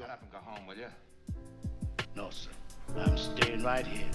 go up and go home, will you? No, sir. I'm staying right here.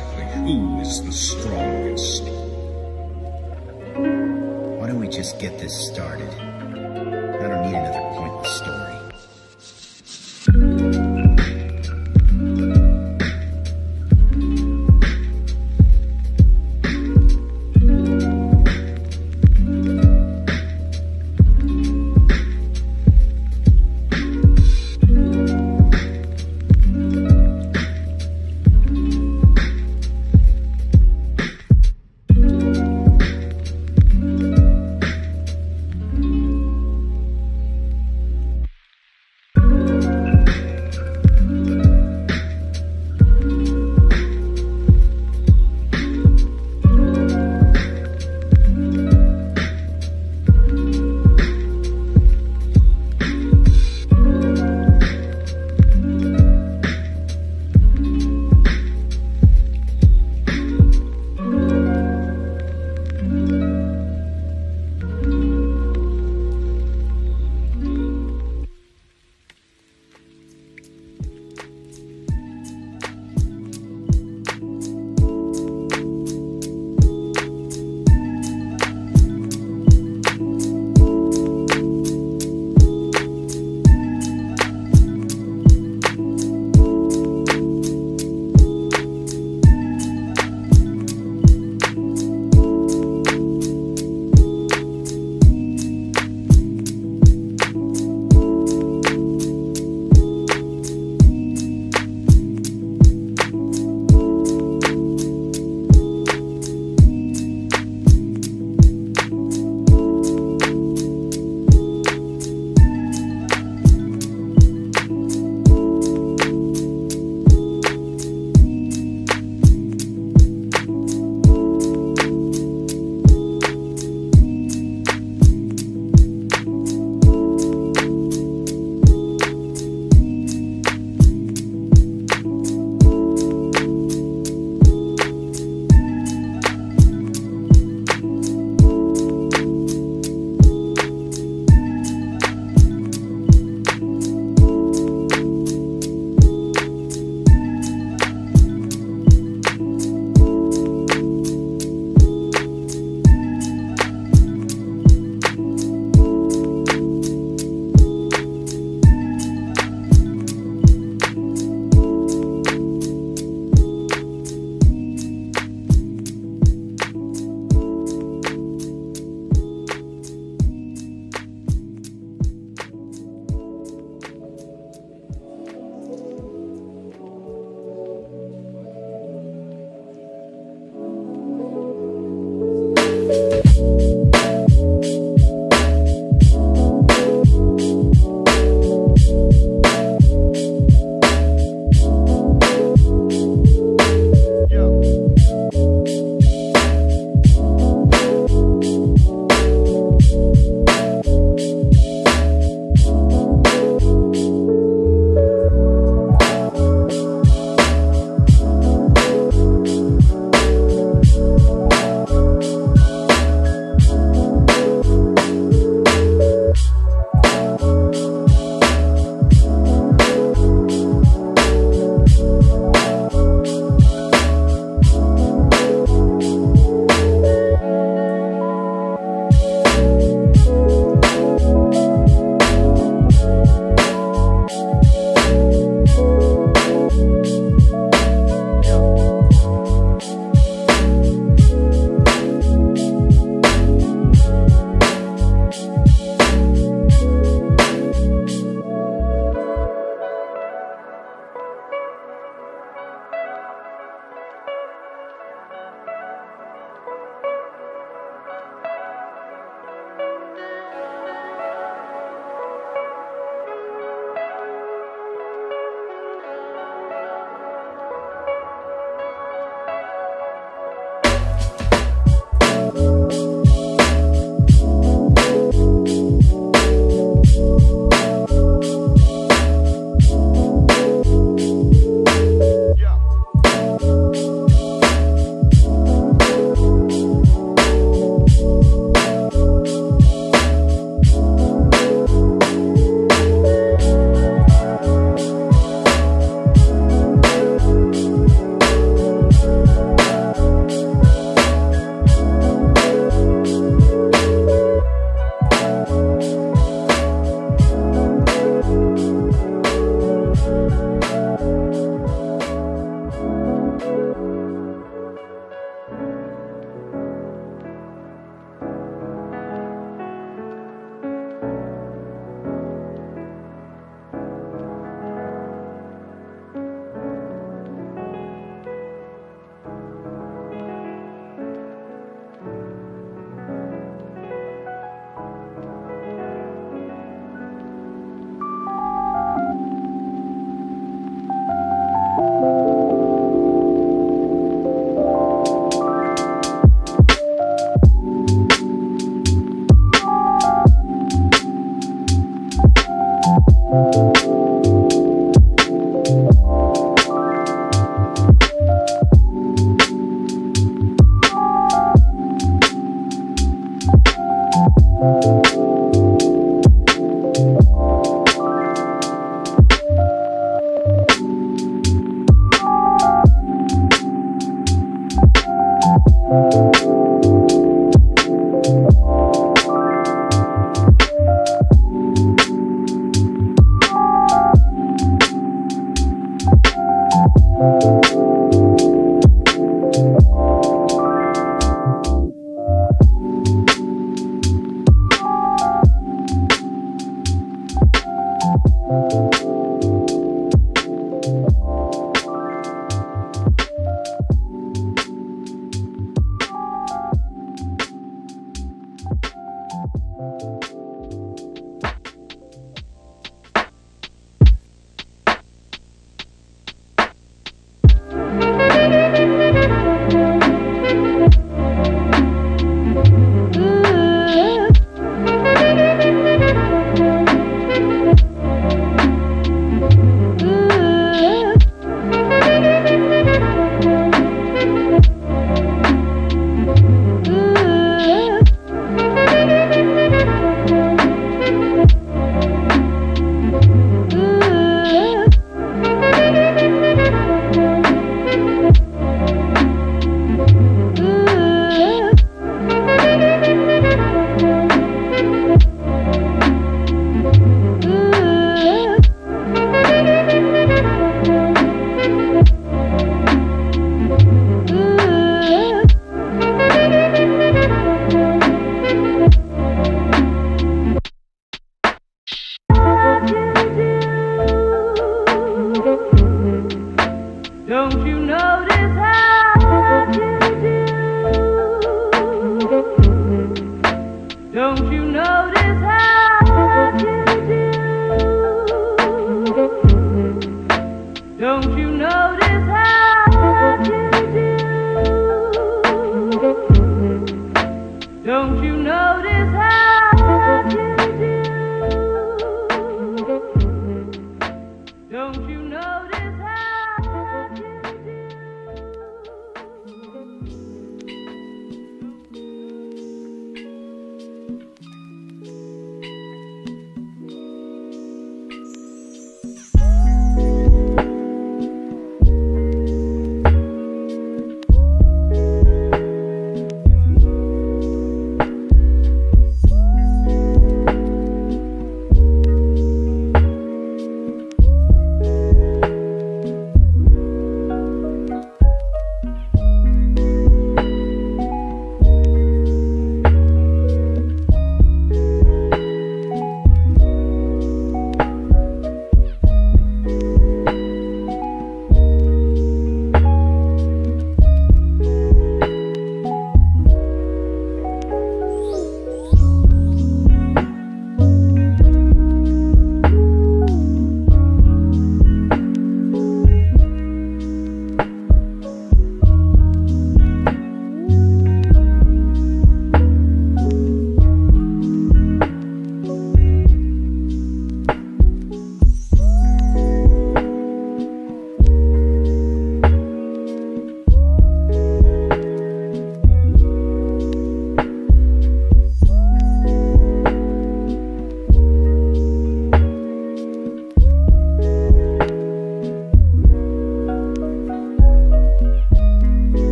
exactly who is the strongest. Why don't we just get this started? I don't need another pointless story.